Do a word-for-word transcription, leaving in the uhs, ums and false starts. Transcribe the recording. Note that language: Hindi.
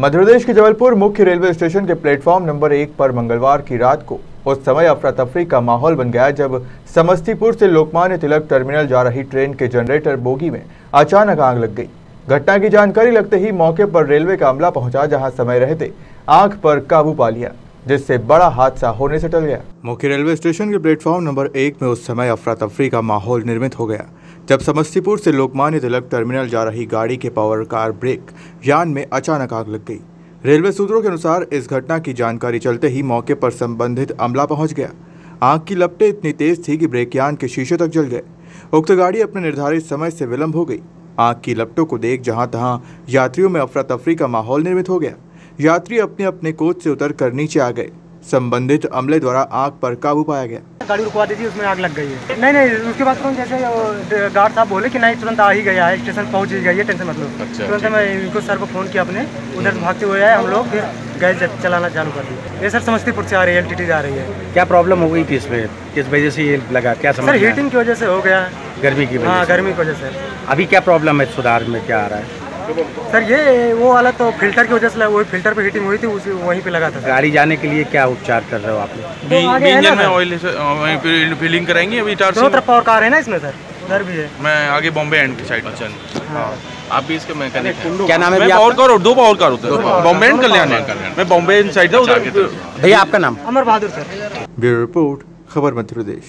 मध्य प्रदेश के जबलपुर मुख्य रेलवे स्टेशन के प्लेटफॉर्म नंबर एक पर मंगलवार की रात को उस समय अफरा तफरी का माहौल बन गया जब समस्तीपुर से लोकमान्य तिलक टर्मिनल जा रही ट्रेन के जनरेटर बोगी में अचानक आग लग गई। घटना की जानकारी लगते ही मौके पर रेलवे का अमला पहुंचा, जहां समय रहते आग पर काबू पा लिया, जिससे बड़ा हादसा होने से टल गया। मुख्य रेलवे स्टेशन के प्लेटफॉर्म नंबर एक में उस समय अफरा तफरी का माहौल निर्मित हो गया जब समस्तीपुर से लोकमान्य तिलक टर्मिनल जा रही गाड़ी के पावर कार ब्रेक यान में अचानक आग लग गई। रेलवे सूत्रों के अनुसार इस घटना की जानकारी चलते ही मौके पर संबंधित अमला पहुंच गया। आग की लपटें इतनी तेज थी कि ब्रेक यान के शीशे तक जल गए। उक्त गाड़ी अपने निर्धारित समय से विलंब हो गई। आग की लपटों को देख जहां तहां यात्रियों में अफरा तफरी का माहौल निर्मित हो गया। यात्री अपने अपने कोच से उतर कर नीचे आ गए। संबंधित अमले द्वारा आग पर काबू पाया गया। गाड़ी रुकवा दी थी, उसमें आग लग गई है। नहीं नहीं उसके बाद तुरंत जैसे गार्ड साहब बोले कि नहीं तुरंत आ ही गया है, स्टेशन पहुंच ही गई है, टेंशन मत लो। तुरंत मैं इनको सर को फ़ोन किया, अपने उधर भागते हुए आए हम लोग, फिर गैस चलाना चालू कर दी। ये सर समस्तीपुर से आ रही है, एल टी टी जा रही है। क्या प्रॉब्लम हो गई थी इसमें, किस वजह से ये लगा? क्या सर हीटिंग की वजह से हो गया, गर्मी की? हाँ गर्मी की वजह से। अभी क्या प्रॉब्लम है, सुधार में क्या आ रहा है? सर ये वो वाला तो फिल्टर की वजह से, वही फिल्टर पे हीटिंग हुई थी, उसी वहीं पे लगा था। गाड़ी जाने के लिए क्या उपचार कर रहे हो आप लोग? इंजन में ऑयल फिलिंग कराएंगे अभी। चार सौ पावर कार है ना इसमें सर, उधर भी है। मैं आगे बॉम्बे एंड की साइड। अच्छा आप भी इसके मैकेनिक हैं? क्या नाम है? पावर कार, दो पावर कार होते हैं, बॉम्बे एंड कल्याण। मैं बॉम्बे एंड साइड था। भैया आपका नाम? Amar Bahadur sir. Bureau report, खबर मध्य प्रदेश।